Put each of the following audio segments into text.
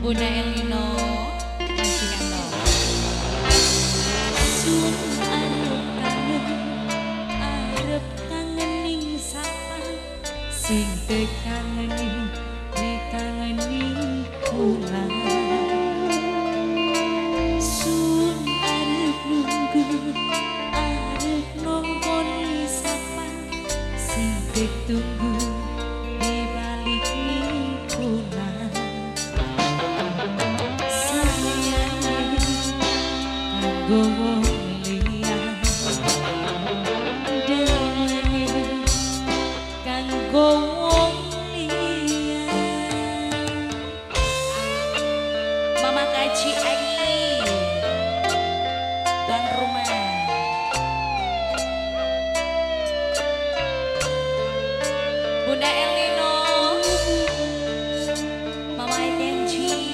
Bunda Elino Asianto. Sun arep kangen, arep kangening sapa sing tekangeni dikangeni kula. Sun arep nunggu, arep nongkoni sapa sing ditunggu di balik nikula. Gowo liya dene kan gowo liya Mama Kaji Aili dan rumah Bunda Elino Mama Kaji.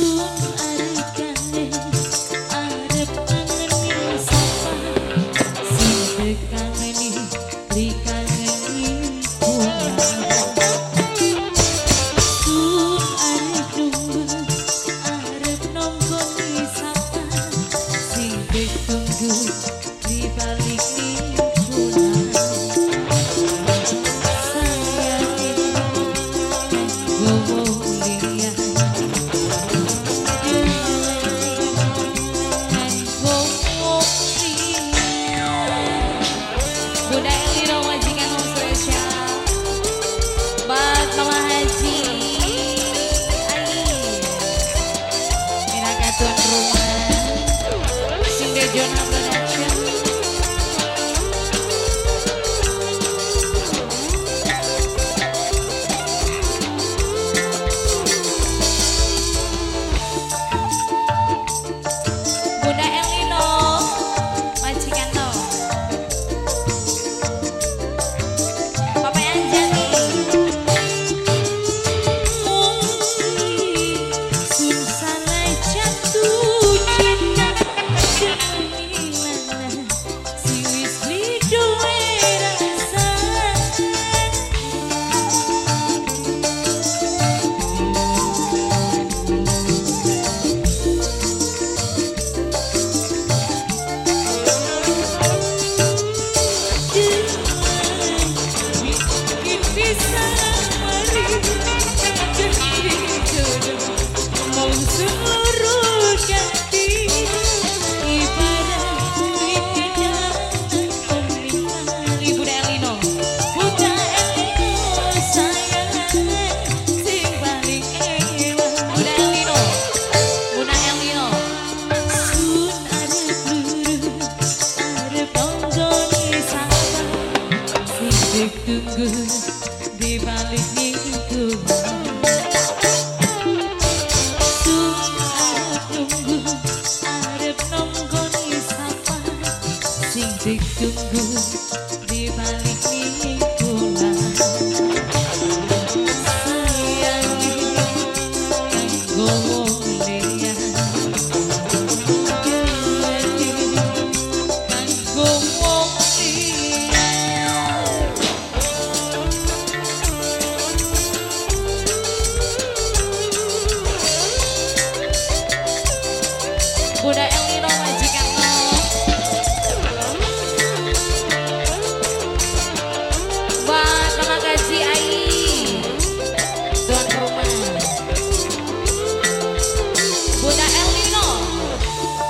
Bunda Elino,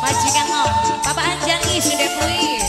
majikan lo, Papa Anjani sudah kui.